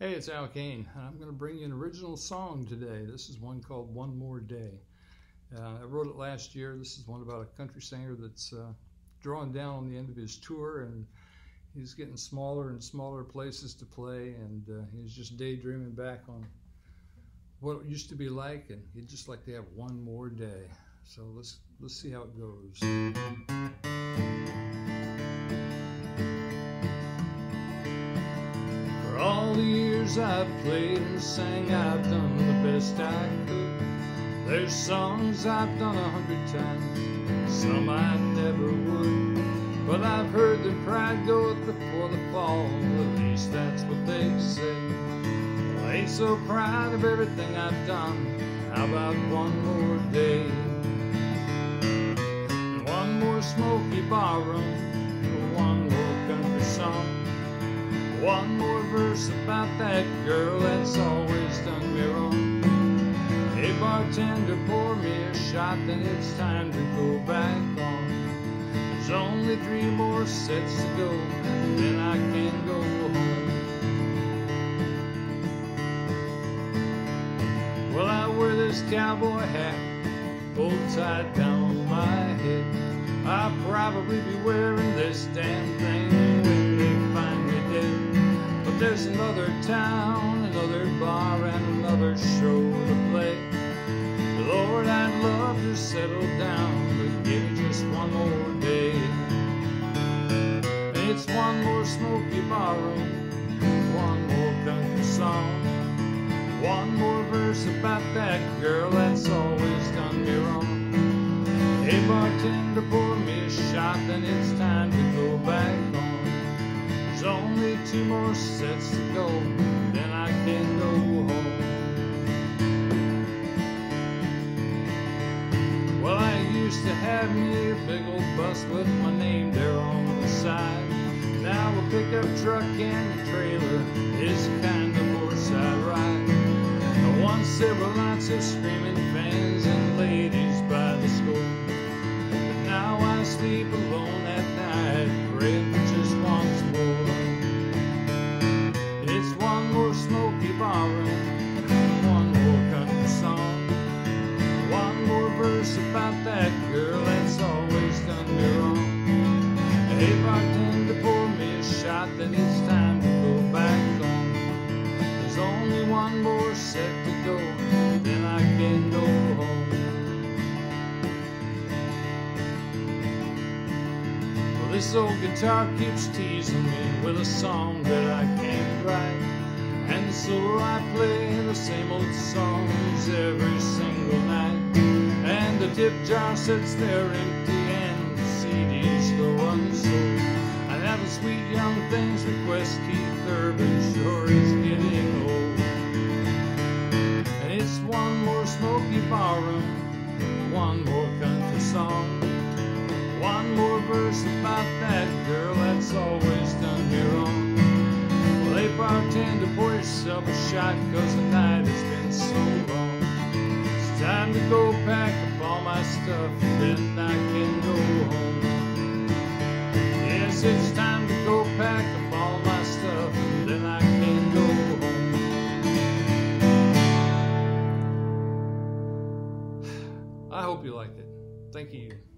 Hey, it's Al Cain, and I'm going to bring you an original song today. This is one called One More Day. I wrote it last year. This is one about a country singer that's drawing down on the end of his tour, and he's getting smaller and smaller places to play, and he's just daydreaming back on what it used to be like, and he'd just like to have one more day. So let's see how it goes. All the years I've played and sang, I've done the best I could. There's songs I've done 100 times, some I never would. But I've heard that pride goeth before the fall, at least that's what they say. I ain't so proud of everything I've done, how about one more day? One more smoky bar room, one more country song, one more verse about that girl that's always done me wrong. Hey bartender, pour me a shot, then it's time to go back on. There's only 3 more sets to go, and then I can go home. Well, I wear this cowboy hat, bow tied down on my head. I'll probably be wearing this damn thing when they find me dead. There's another town, another bar, and another show to play. Lord, I'd love to settle down, but give me just one more day. It's one more smoky bar room, one more country song, one more verse about that girl that's always done me wrong. Hey bartender, pour me a shot, then it's time to go back home. There's only 2 more sets to go, then I can go home. Well, I used to have me a big old bus with my name there on the side. Now a pickup truck and a trailer is the kind of horse I ride. I once there were lots of screaming fans and ladies by the score, but now I sleep alone at night, praying for just once more. About that girl that's always done me wrong. Hey bartender, pour me a shot, then it's time to go back home. There's only 1 more set to go, then I can go home. Well, this old guitar keeps teasing me with a song that I can't write, and so I play the same old songs every single night. And the tip jar sits there empty and the CDs go unsold. And now the sweet young things request Keith Urban, sure is getting old. And it's one more smoky bar room, one more country song, one more verse about that girl that's always done me wrong. Well, hey bartender, pour yourself a shot, cause the night has been so long. Time to go pack up all my stuff, then I can go home. Yes, it's time to go pack up all my stuff, then I can go home. I hope you liked it. Thank you.